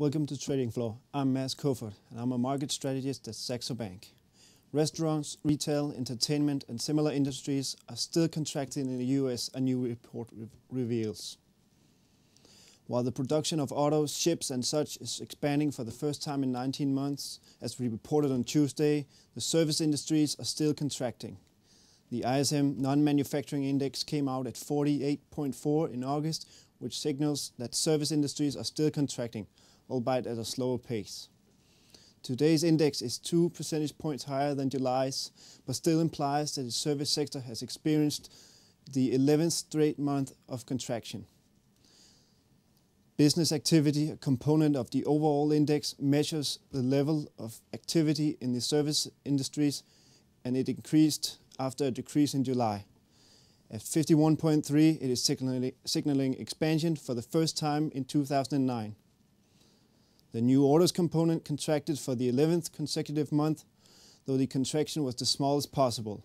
Welcome to Trading Floor. I'm Mads Koffert and I'm a market strategist at Saxo Bank. Restaurants, retail, entertainment and similar industries are still contracting in the US, a new report reveals. While the production of autos, ships and such is expanding for the first time in 19 months, as we reported on Tuesday, the service industries are still contracting. The ISM Non-manufacturing Index came out at 48.4 in August, which signals that service industries are still contracting, albeit at a slower pace. Today's index is 2 percentage points higher than July's, but still implies that the service sector has experienced the 11th straight month of contraction. Business activity, a component of the overall index, measures the level of activity in the service industries, and it increased after a decrease in July. At 51.3, it is signaling expansion for the first time in 2009. The new orders component contracted for the 11th consecutive month, though the contraction was the smallest possible.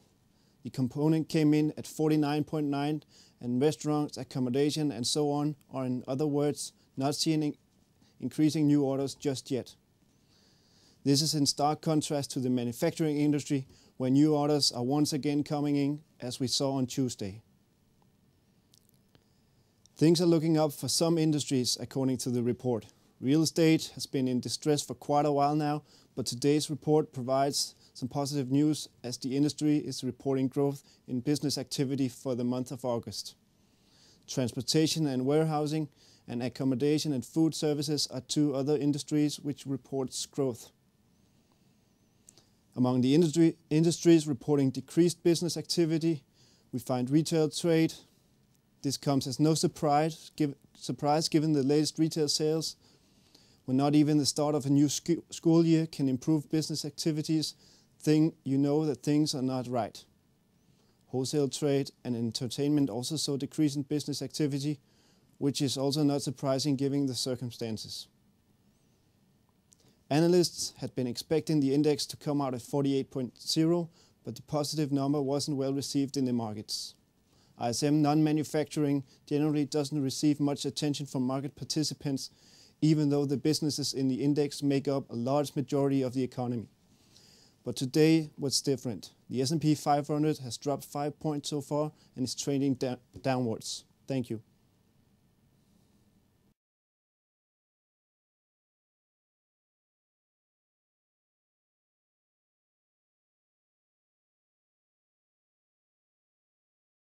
The component came in at 49.9, and restaurants, accommodation and so on are, in other words, not seeing increasing new orders just yet. This is in stark contrast to the manufacturing industry, where new orders are once again coming in, as we saw on Tuesday. Things are looking up for some industries, according to the report. Real estate has been in distress for quite a while now, but today's report provides some positive news, as the industry is reporting growth in business activity for the month of August. Transportation and warehousing and accommodation and food services are two other industries which reports growth. Among the industries reporting decreased business activity, we find retail trade. This comes as no surprise given the latest retail sales. When not even the start of a new school year can improve business activities, you know that things are not right. Wholesale trade and entertainment also saw decrease in business activity, which is also not surprising given the circumstances. Analysts had been expecting the index to come out at 48.0, but the positive number wasn't well received in the markets. ISM non-manufacturing generally doesn't receive much attention from market participants, even though the businesses in the index make up a large majority of the economy. But today was different. The S&P 500 has dropped 5 points so far and is trending downwards. Thank you.